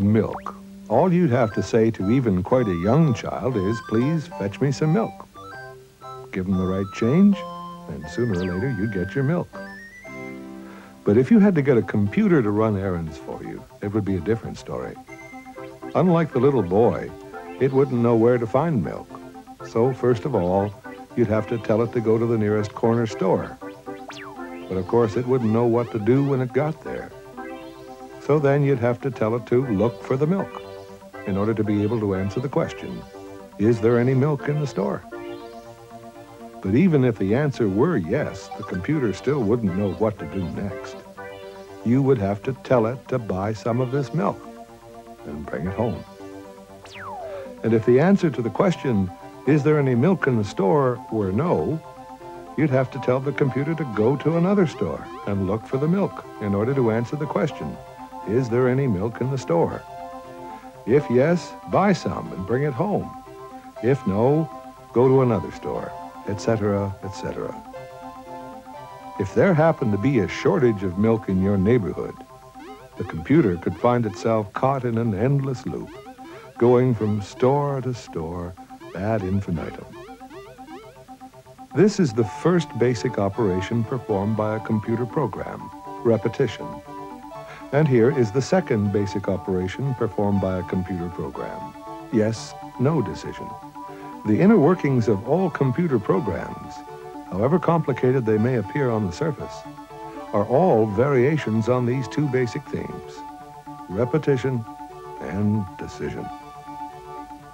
Milk. All you'd have to say to even quite a young child is, please fetch me some milk. Give them the right change, and sooner or later you get your milk. But if you had to get a computer to run errands for you, it would be a different story. Unlike the little boy, it wouldn't know where to find milk. So first of all, you'd have to tell it to go to the nearest corner store. But of course, it wouldn't know what to do when it got there. So then you'd have to tell it to look for the milk in order to be able to answer the question, is there any milk in the store? But even if the answer were yes, the computer still wouldn't know what to do next. You would have to tell it to buy some of this milk and bring it home. And if the answer to the question, is there any milk in the store, were no, you'd have to tell the computer to go to another store and look for the milk in order to answer the question, is there any milk in the store? If yes, buy some and bring it home. If no, go to another store, etc., etc. If there happened to be a shortage of milk in your neighborhood, the computer could find itself caught in an endless loop, going from store to store ad infinitum. This is the first basic operation performed by a computer program, repetition. And here is the second basic operation performed by a computer program, yes, no decision. The inner workings of all computer programs, however complicated they may appear on the surface, are all variations on these two basic themes, repetition and decision.